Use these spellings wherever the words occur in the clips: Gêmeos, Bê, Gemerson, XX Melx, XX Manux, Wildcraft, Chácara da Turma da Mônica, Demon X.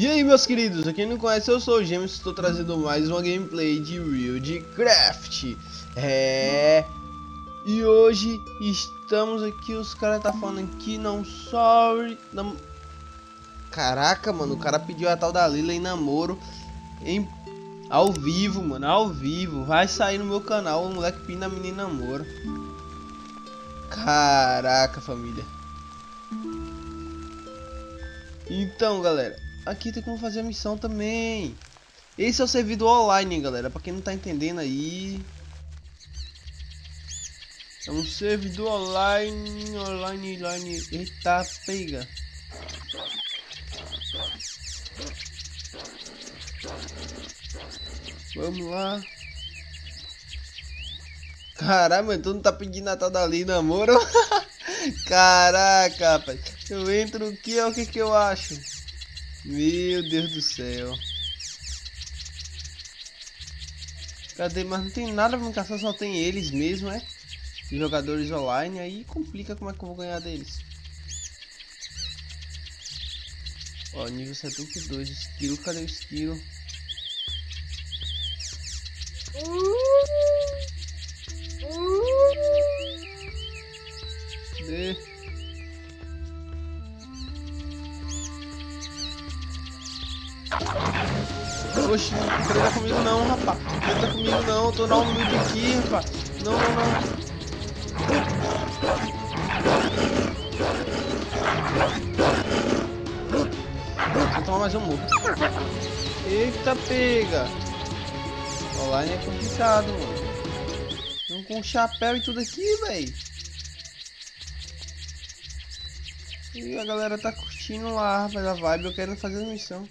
E aí, meus queridos, pra quem não conhece, eu sou o Gêmeos e estou trazendo mais uma gameplay de Wildcraft. E hoje estamos aqui, os caras tá falando aqui, não sorry. Não... Caraca, mano, o cara pediu a tal da Lila em namoro. Ao vivo, mano, ao vivo. Vai sair no meu canal, o moleque pinta a menina em namoro. Caraca, família. Então, galera, aqui tem como fazer a missão também. Esse é o servidor online, galera, pra quem não tá entendendo aí. É um servidor online. Eita, pega. Vamos lá. Caralho, mano, tu não tá pedindo a tal dali, namoro? Caraca, rapaz. Eu entro aqui, é o que eu acho. Meu Deus do céu. Cadê? Mas não tem nada pra me caçar, só tem eles mesmo, é? Jogadores online, aí complica como é que eu vou ganhar deles. Ó, nível 72, esquilo, cadê o esquilo? Cadê? Oxi, não treina comigo não, rapaz. Não tá comigo não, tô na humilde aqui, rapaz. Não. Vou tomar mais um murro. Eita, pega. Online é complicado, mano. Com chapéu e tudo aqui, velho. E a galera tá curtindo lá, rapaz, a vibe. Eu quero fazer a missão.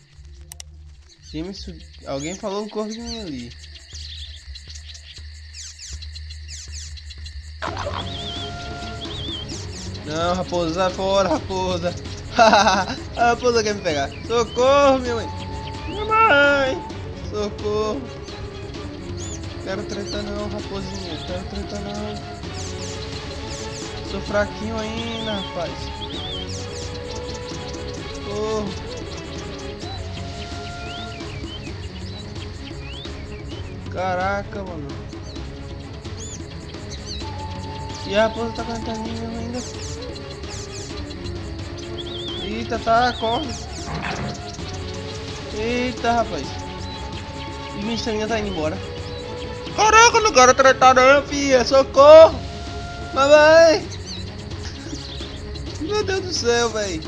Alguém falou um corvinho ali. Não, raposa, sai fora, raposa. A raposa quer me pegar. Socorro, minha mãe. Minha mãe. Socorro. Quero treta não, raposinha. Quero treta não. Sou fraquinho ainda, rapaz. Socorro. Caraca, mano. E a raposa tá cantando ainda. Eita, tá, corre. Eita, rapaz. E minha estrelinha tá indo embora. Caraca, não quero tratar não, filha. Socorro. Mamãe. Meu Deus do céu, velho.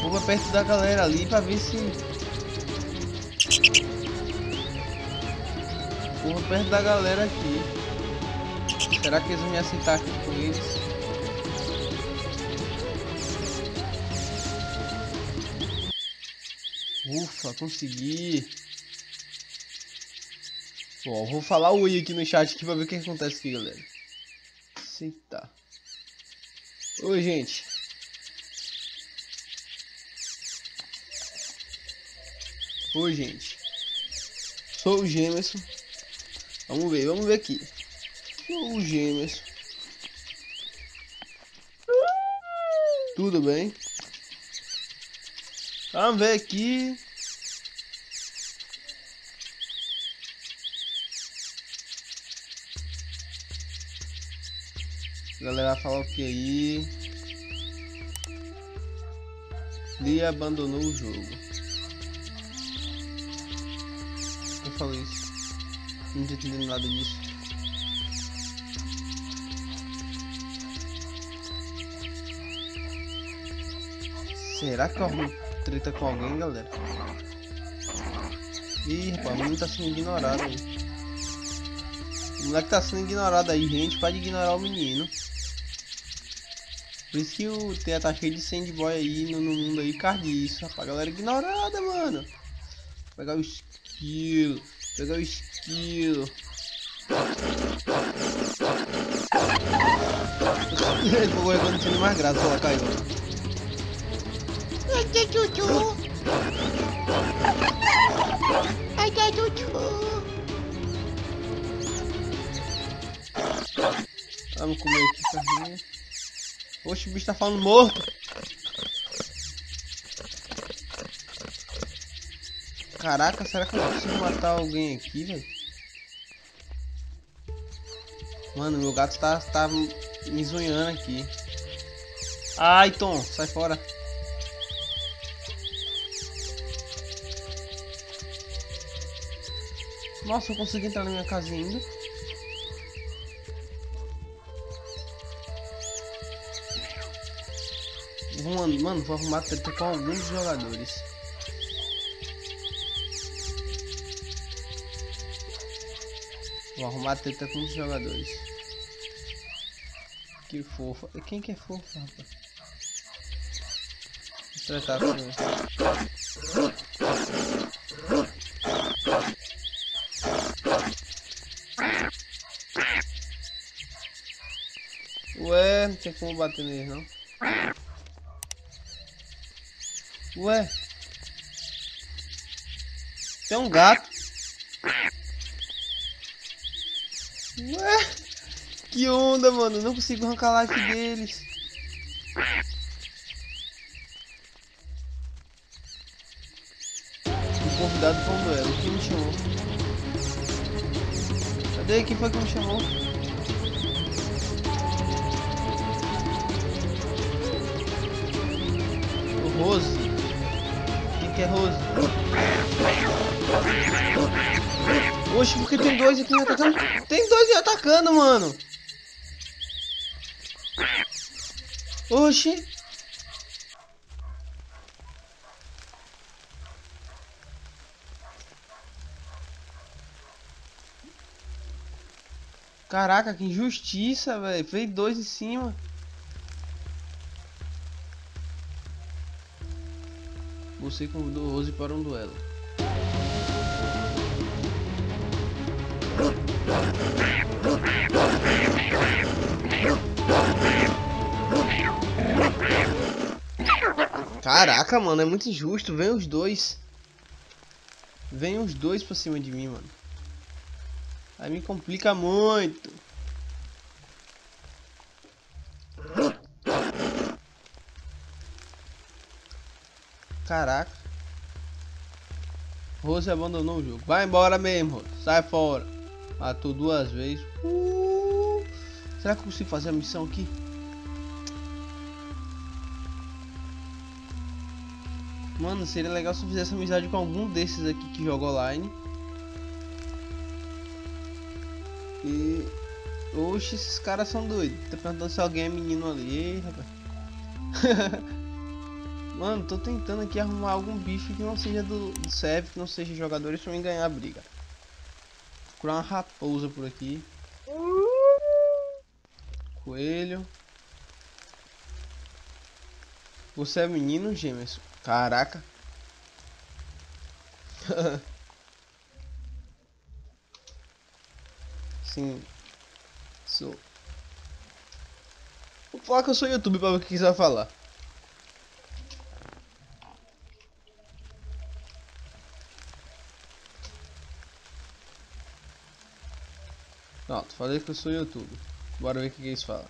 Vou pra perto da galera ali pra ver se... Porra, perto da galera aqui. Será que eles vão me aceitar aqui com eles? Ufa, consegui. Bom, vou falar o i aqui no chat aqui pra ver o que acontece aqui, galera. Aceitar. Oi, gente. Oi, gente. Sou o Gemerson. Vamos ver aqui. O Gêmeos. Tudo bem? Vamos ver aqui. A galera fala o que aí? Lee abandonou o jogo. Quem falou isso? Não tô entendendo nada disso. Será que eu arrumo treta com alguém, galera? Ih, rapaz, o mundo tá sendo ignorado aí. O moleque tá sendo ignorado aí, gente. Pode ignorar o menino. Por isso que o T tá cheio de sandboy aí no mundo aí, carne isso, rapaz. Galera ignorada, mano. Vou pegar o esquilo. Pegar o esquilo. Ele foi quando tinha mais graça, ela caiu. Ai, que chuchu. Ai, que chuchu. Vamos comer aqui, carrinho. Oxe, o bicho tá falando morto. Caraca, será que eu consigo matar alguém aqui, velho? Mano, meu gato tá me zunhando aqui. Ai, Tom, sai fora. Nossa, eu consegui entrar na minha casa ainda. Mano, vou arrumar treta com alguns jogadores. Vou arrumar treta com os jogadores. Que fofa. Quem que é fofa, rapaz? Vou tratar assim. Ué, não tem como bater nele não. Ué, tem um gato. Ué, que onda, mano. Não consigo arrancar a life deles. O convidado para um duelo. Quem me chamou? Cadê? Quem foi que me chamou? Rose? Quem que é Rose? Oxe, porque tem dois aqui me atacando? Tem dois me atacando, mano! Oxe! Caraca, que injustiça, velho! Veio dois em cima! Você convidou Rose para um duelo. Caraca, mano, é muito injusto. Vem os dois. Vem os dois pra cima de mim, mano. Aí me complica muito. Caraca, Rose abandonou o jogo. Vai embora mesmo, Rose. Sai fora. Matou duas vezes. Será que eu consigo fazer a missão aqui? Mano, seria legal se eu fizesse amizade com algum desses aqui que joga online. E... oxe, esses caras são doidos. Tá perguntando se alguém é menino ali. Ei, rapaz. Mano, tô tentando aqui arrumar algum bicho que não seja do serve, que não seja jogadores pra mim ganhar a briga. Vou procurar uma raposa por aqui. Coelho. Você é menino, Gêmeos? Caraca. Sim. Sou. Vou falar que eu sou YouTube pra ver o que quiser falar. Pronto, falei que eu sou YouTube. Bora ver o que eles falam.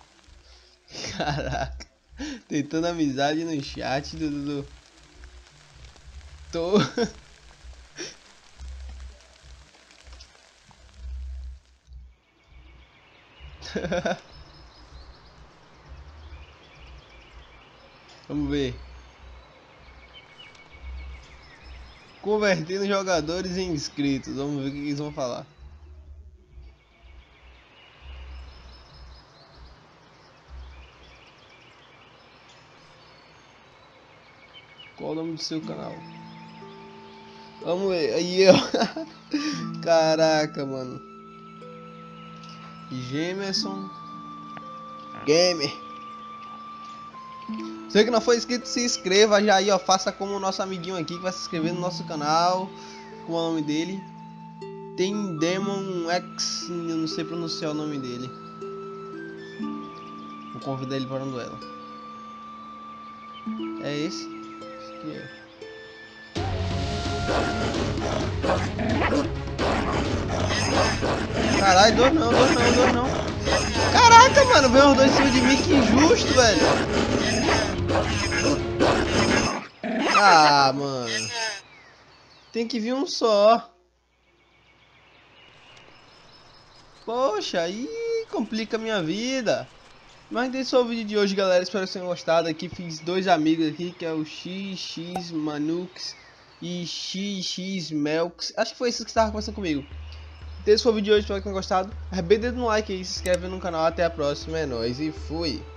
Caraca, tentando amizade no chat, Dudu. Tô. Vamos ver. Convertendo jogadores em inscritos. Vamos ver o que eles vão falar. Qual o nome do seu canal? Vamos ver. Aí eu. Caraca, mano. Gemerson Gamer. Você que não foi inscrito, se inscreva já aí, ó. Faça como o nosso amiguinho aqui que vai se inscrever no nosso canal. Qual é o nome dele? Tem Demon X. Eu não sei pronunciar o nome dele. Vou convidar ele para um duelo. É esse? Caralho, dois não. Caraca, mano, veio os dois em cima de mim, que injusto, velho. Ah, mano. Tem que vir um só. Poxa, aí complica a minha vida. Mas esse foi o vídeo de hoje, galera. Espero que vocês tenham gostado. Aqui fiz dois amigos aqui, que é o XX Manux e XX Melx. Acho que foi esses que estavam conversando comigo. Esse foi o vídeo de hoje, espero que tenham gostado. Arrebenta no like aí, se inscreve no canal. Até a próxima, é nóis e fui!